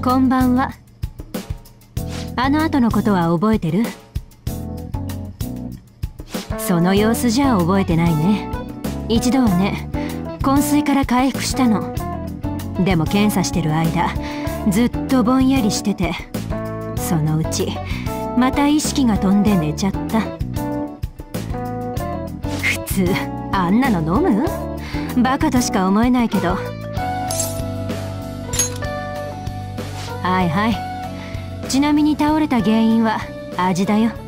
こんばんは。あの後のことは覚えてる？その様子じゃ覚えてないね。一度はね、昏睡から回復したの。でも検査してる間ずっとぼんやりしてて、そのうちまた意識が飛んで寝ちゃった。普通あんなの飲む？バカとしか思えないけど。はいはい。ちなみに倒れた原因は味だよ。